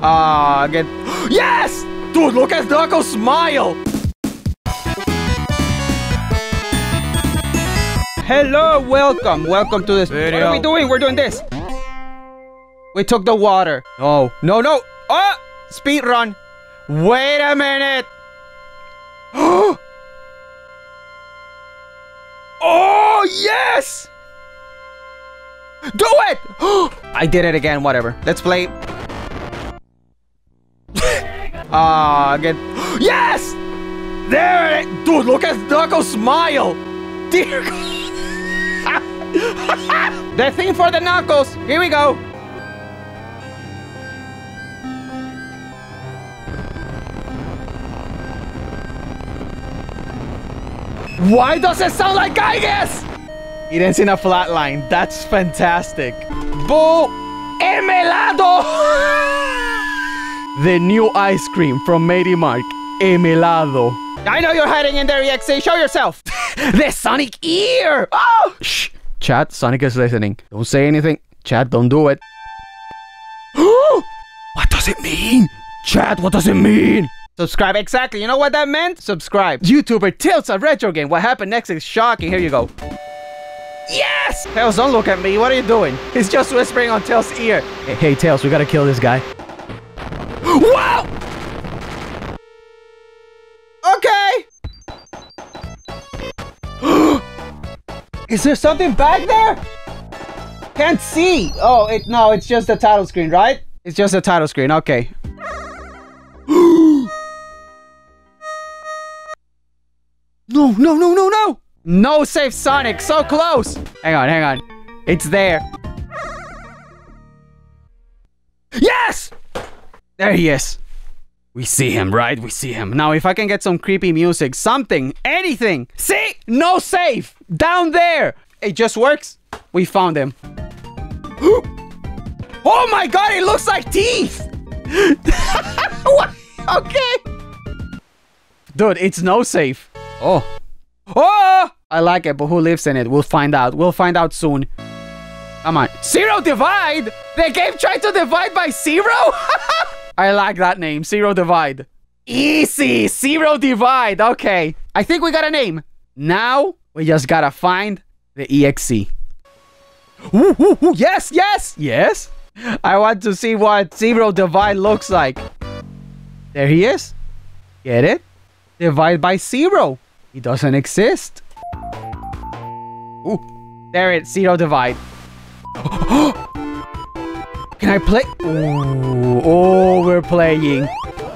Ah, again. Yes! Dude, look at Ducco smile! Hello, welcome to this video. What are we doing? We're doing this. We took the water. No, no, no. Oh, speed run. Wait a minute. Oh, yes. Do it. I did it again. Whatever. Let's play. Ah, again. Yes. There it is. Dude, look at Ducco smile. Dear God. The thing for the Knuckles. Here we go. Why does it sound like I guess? It ends in a flat line. That's fantastic. Boo! Emelado! The new ice cream from Matty Mark. Emelado. I know you're hiding in there, EXE. Show yourself. The Sonic ear. Oh! Shh. Chat, Sonic is listening. Don't say anything. Chat, don't do it. What does it mean? Chat, what does it mean? Subscribe, exactly. You know what that meant? Subscribe. YouTuber tilts a retro game. What happened next is shocking. Here you go. Yes! Tails, don't look at me. What are you doing? He's just whispering on Tails' ear. Hey, Tails, we gotta kill this guy. Wow! Okay! Is there something back there? Can't see. Oh, no, it's just the title screen, right? It's just the title screen. Okay. No, no, no, no, no. No save Sonic. So close. Hang on, hang on. It's there. Yes! There he is. We see him, right? We see him. Now, if I can get some creepy music, something, anything. See? No save. Down there. It just works. We found him. Oh my God, it looks like teeth. What? Okay. Dude, it's no save. Oh. Oh! I like it, but who lives in it? We'll find out. We'll find out soon. Come on. Zero Divide? The game tried to divide by zero? I like that name, Zero Divide. Easy, Zero Divide, okay. I think we got a name. Now, we just gotta find the EXE. Ooh, ooh, ooh, yes, yes, yes. I want to see what Zero Divide looks like. There he is. Get it? Divide by zero. He doesn't exist. Ooh, there it is, Zero Divide. Can I play? Ooh, oh, we're playing.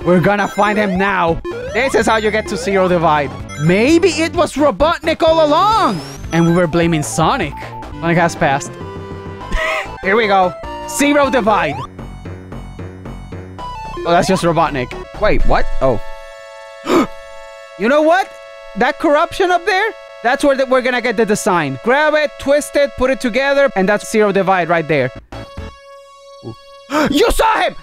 We're gonna find him now. This is how you get to Zero Divide. Maybe it was Robotnik all along. And we were blaming Sonic. Sonic has passed. Here we go. Zero Divide. Oh, that's just Robotnik. Wait, what? Oh. You know what? That corruption up there? That's where we're gonna get the design. Grab it, twist it, put it together, and that's Zero Divide right there. You saw him!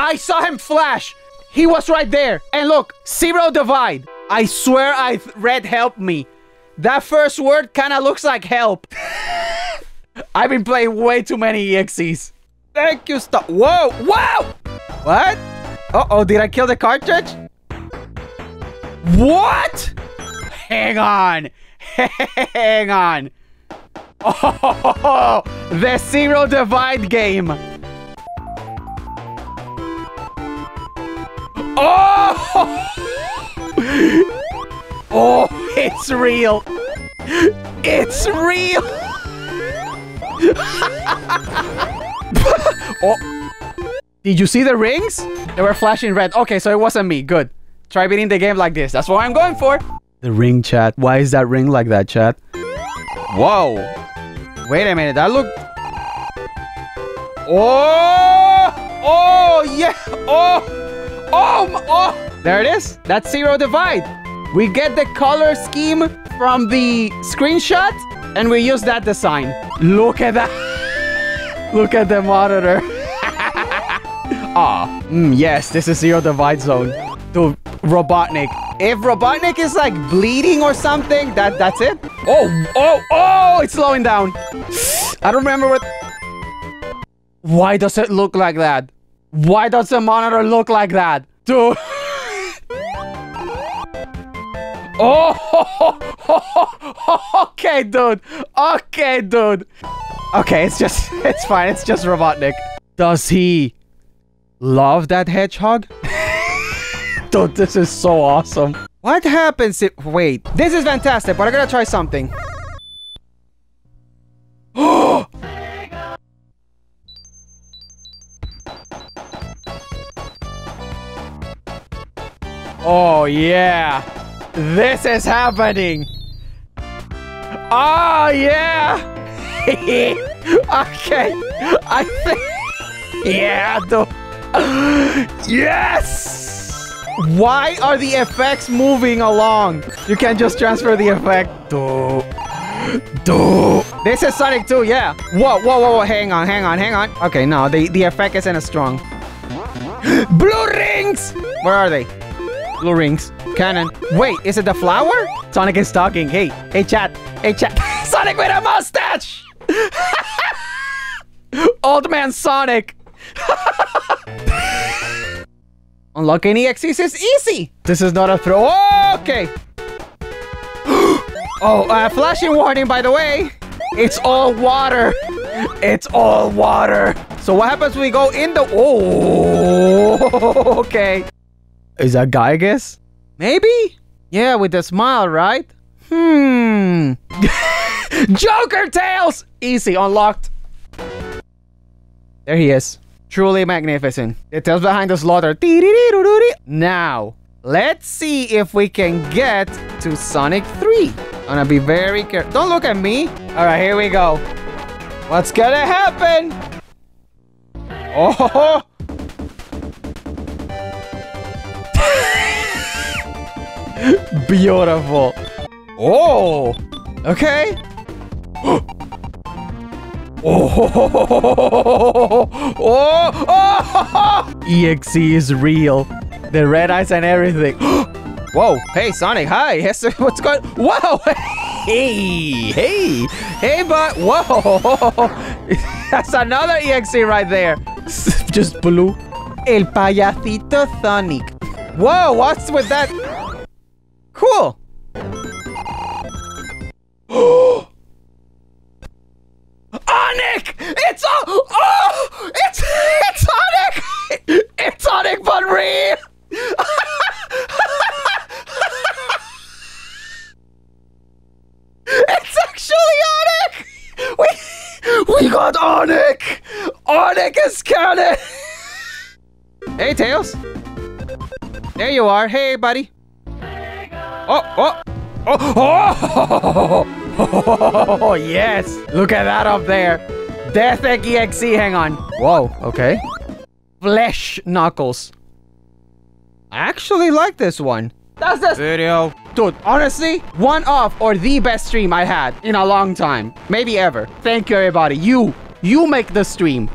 I saw him flash! He was right there! And look, Zero Divide! I swear I read help me. That first word kinda looks like help. I've been playing way too many EXEs. Thank you, stop. Whoa! Wow! What? Uh-oh, did I kill the cartridge? What? Hang on! Hang on! Oh, the Zero Divide game! Oh! Oh, it's real! It's real! Oh. Did you see the rings? They were flashing red. Okay, so it wasn't me. Good. Try beating the game like this. That's what I'm going for. The ring, chat. Why is that ring like that, chat? Whoa! Wait a minute. That looked... Oh! Oh, yeah! Oh! Oh, oh! There it is. That's Zero Divide. We get the color scheme from the screenshot, and we use that design. Look at that. Look at the monitor. Ah, yes, this is Zero Divide zone. Dude, Robotnik. If Robotnik is like bleeding or something, that's it. Oh, oh, oh! It's slowing down. I don't remember what. Why does it look like that? Why does the monitor look like that? Dude. Oh, okay, dude. Okay, dude. Okay, it's fine. It's just Robotnik. Does he love that hedgehog? Dude, this is so awesome. What happens if... Wait, this is fantastic, but I gotta try something. Oh! Oh, yeah. This is happening. Oh, yeah. Okay. I think... Yeah, dude. Yes! Why are the effects moving along? You can't just transfer the effect. Dude. This is Sonic 2, yeah. Whoa. Hang on. Okay, no. The effect isn't as strong. Blue rings! Where are they? Blue rings. Cannon. Wait, is it the flower? Sonic is talking. Hey, chat. Sonic with a mustache! Old man Sonic. Unlocking EXEs is easy. This is not a throw. Okay. Flashing warning, by the way. It's all water. It's all water. So what happens when we go in the... Oh, okay. Is that guy, I guess? Maybe? Yeah, with a smile, right? Joker Tails! Easy, unlocked. There he is. Truly magnificent. It tells behind the slaughter. Now, let's see if we can get to Sonic 3. Gonna be very careful. Don't look at me. All right, here we go. What's gonna happen? Oh, ho, ho. Beautiful. Oh, okay. Oh. EXE is real. The red eyes and everything. Whoa. Hey, Sonic. Hi. What's going on? Whoa. Hey. Hey, but. Whoa. That's another EXE right there. Just blue. El payasito Sonic. Whoa. What's with that? Cool. Sonic! It's on! Oh! It's Sonic! It's Sonic, but real! It's actually Sonic! We got Sonic! Sonic is canon! Hey, Tails! There you are. Hey, buddy. Oh, yes! Look at that up there. Death Egg EXE, hang on. Whoa, okay. Flesh Knuckles. I actually like this one. That's this video. Dude, honestly, one of or the best stream I had in a long time. Maybe ever. Thank you, everybody. You make the stream.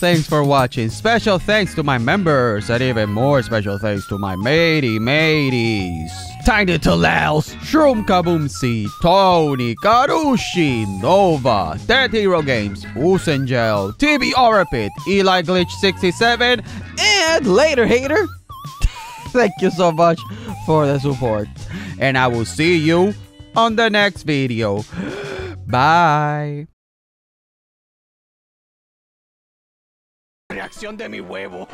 Thanks for watching. Special thanks to my members, and even more special thanks to my mateys. Tiny Tails, Shroom Kaboomsi, Tony Karushi, Nova, Dead Hero Games, Usengel, TB Orbit, Eli Glitch67, and Later Hater. Thank you so much for the support, and I will see you on the next video. Bye. Reacción de mi huevo.